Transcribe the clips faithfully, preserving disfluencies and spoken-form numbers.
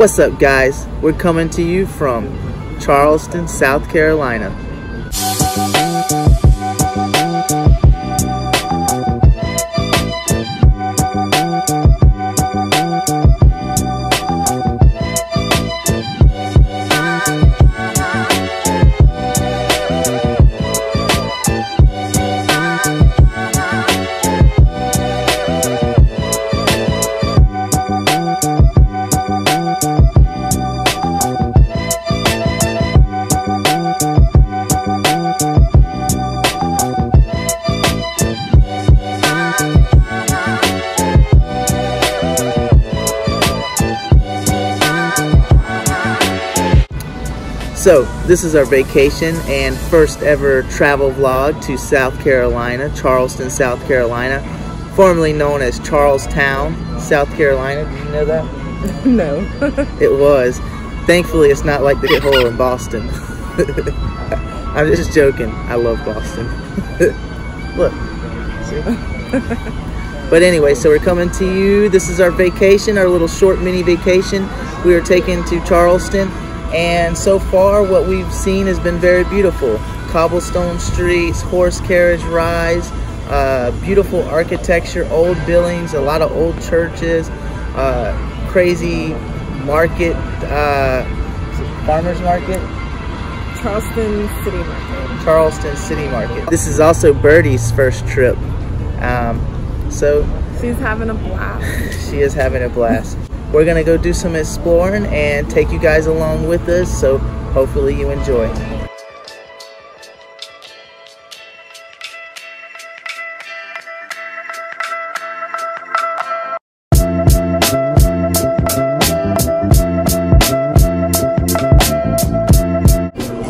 What's up, guys? We're coming to you from Charleston, South Carolina. So, this is our vacation and first ever travel vlog to South Carolina, Charleston, South Carolina, formerly known as Charlestown, South Carolina. Did you know that? No. It was. Thankfully, it's not like the hole in Boston. I'm just joking. I love Boston. Look. See? But anyway, so we're coming to you. This is our vacation, our little short mini vacation we are taking to Charleston. And so far, what we've seen has been very beautiful. Cobblestone streets, horse carriage rides, uh, beautiful architecture, old buildings, a lot of old churches, uh, crazy market, uh, farmers market? Charleston City Market. Charleston City Market. This is also Birdie's first trip. Um, so she's having a blast. She is having a blast. We're gonna go do some exploring and take you guys along with us, so hopefully you enjoy.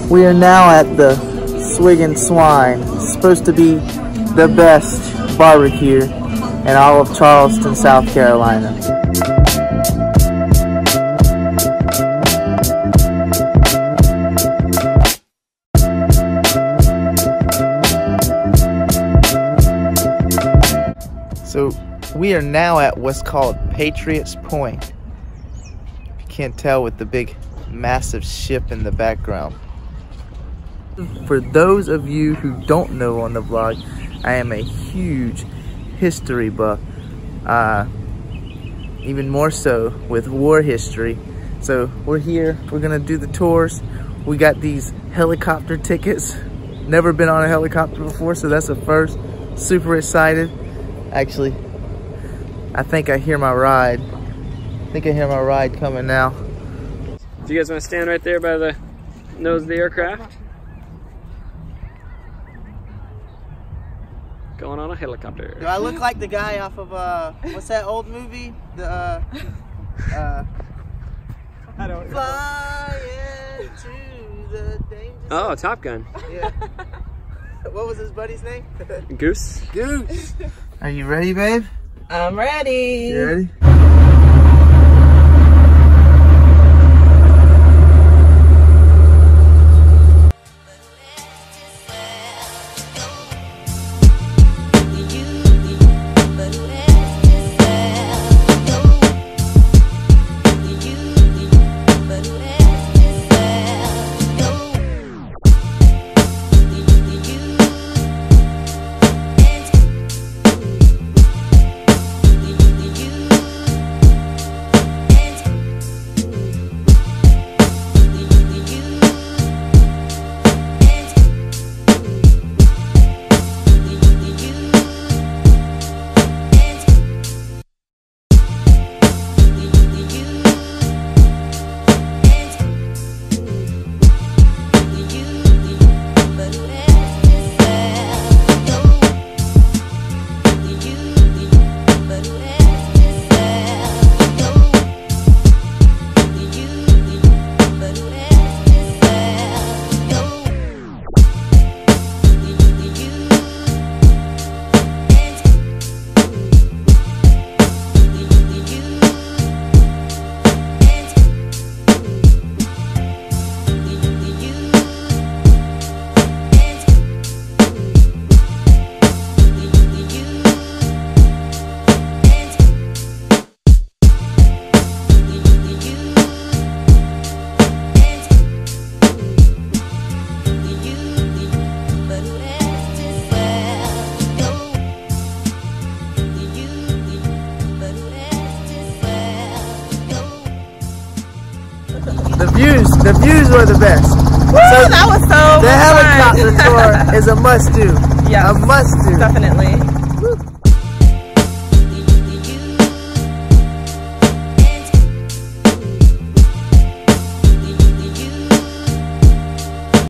We are now at the Swiggin' Swine, it's supposed to be the best barbecue in all of Charleston, South Carolina. So we are now at what's called Patriots Point. You can't tell with the big massive ship in the background. For those of you who don't know on the vlog, I am a huge history buff. Uh, even more so with war history. So we're here, we're gonna do the tours. We got these helicopter tickets. Never been on a helicopter before, so that's a first. Super excited. Actually, I think I hear my ride. I think I hear my ride coming now. Do you guys want to stand right there by the nose of the aircraft? Going on a helicopter. Do I look like the guy off of, uh, what's that old movie? The, uh, uh, I don't know. Fly into the danger zone. Oh, Top Gun. Yeah. What was his buddy's name? Goose. Goose. Are you ready, babe? I'm ready. You ready? The views were the best. Woo, so that was so The much helicopter fun. tour is a must do. Yeah. A must do. Definitely.